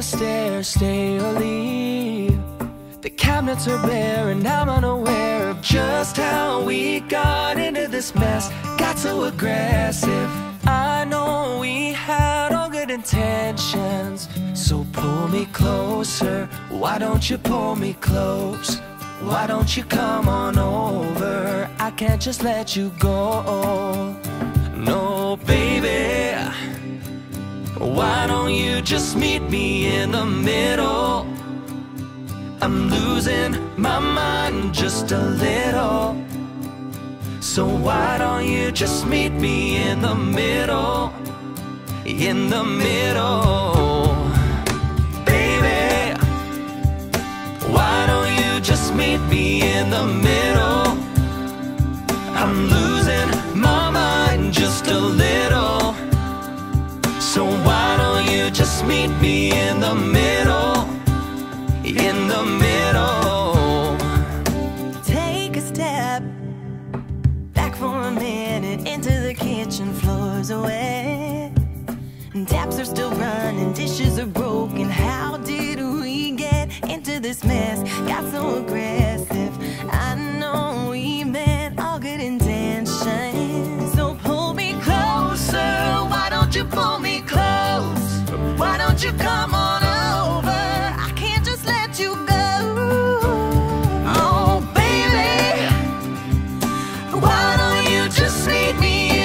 the stairs, stay or leave. The cabinets are bare and I'm unaware of just how we got into this mess. Got so aggressive. I know we had all good intentions. So pull me closer, why don't you pull me close? Why don't you come on over? I can't just let you go. No, baby, why don't you just meet me in the middle? I'm losing my mind just a little. So why don't you just meet me in the middle? In the middle. Baby, why don't you just meet me in the middle? I'm losing my mind just a little. So why don't you just meet me in the middle? In the middle. Take a step back for a minute into the kitchen, floors are wet, and taps are still running, dishes are broken. How did we get into this mess? Got so aggressive. I know we meant all good intentions. So pull me closer, why don't you pull me close? Why don't you come on? Just meet me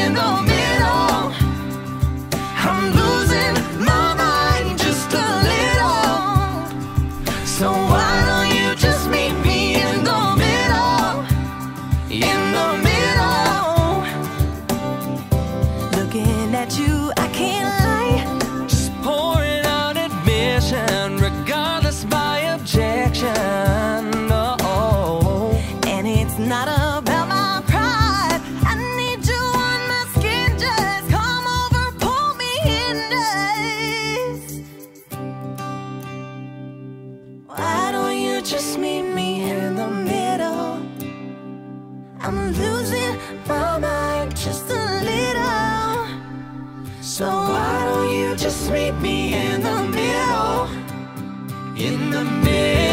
in the middle. In the middle.